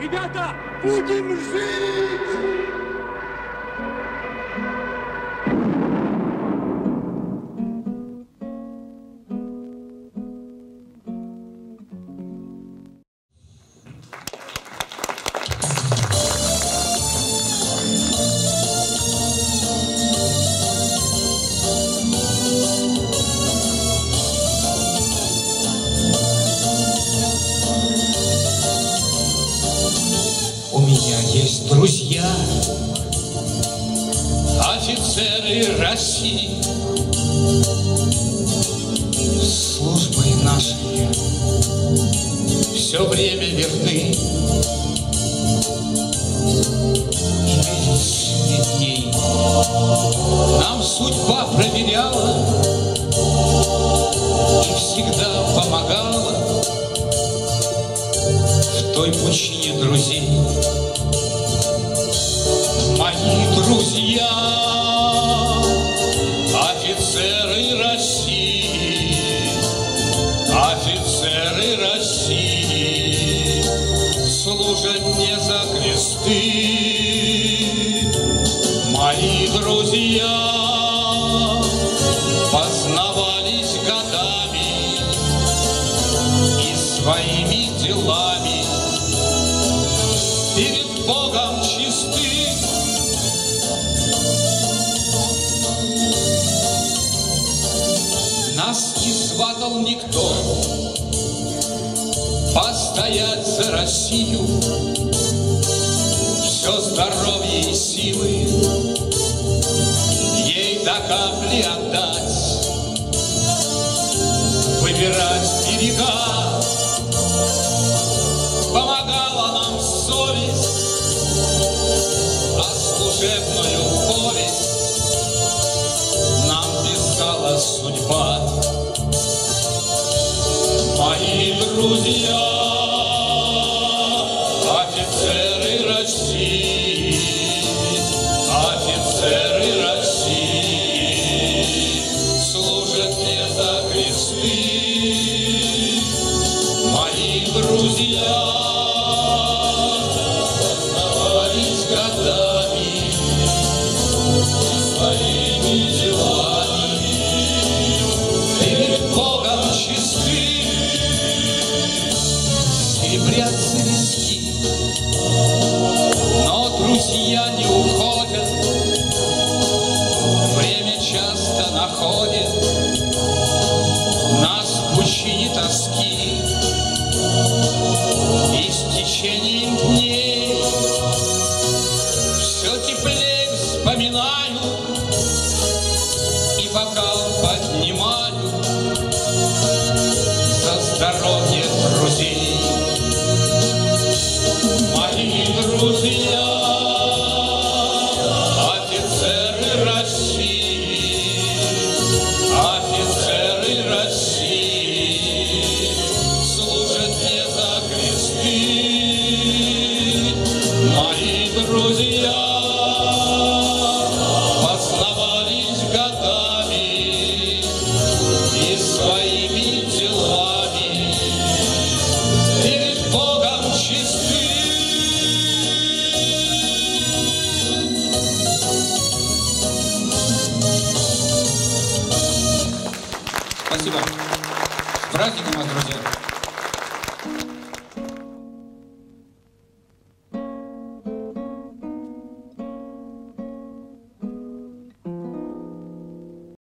Ребята, будем жить! Есть друзья, офицеры России, службой нашей все время верны. Перед ней нам судьба проверяла и всегда помогала в той пучине друзей. Мои друзья, офицеры России, офицеры России, служат мне за кресты. Мои друзья познавались годами и своими делами перед Богом чисты. Нас не сватал никто постоять за Россию, все здоровье и силы ей до капли отдать, выбирать берега помогала нам совесть, а служебную повесть писала судьба. Мои друзья, офицеры России, офицеры России, служат мне за кресты. Мои друзья оставались годами своими делами. Серебрятся виски, но друзья не уходят, время часто находит нас в пучине тоски, и с течением дней все теплее вспоминаю и бокал поднимаю за здоровье друзей. Мои друзья, офицеры России, офицеры России, служат мне за кресты. Мои друзья познавались годами и своими делами перед Богом чисты. Спасибо. С праздником, друзья!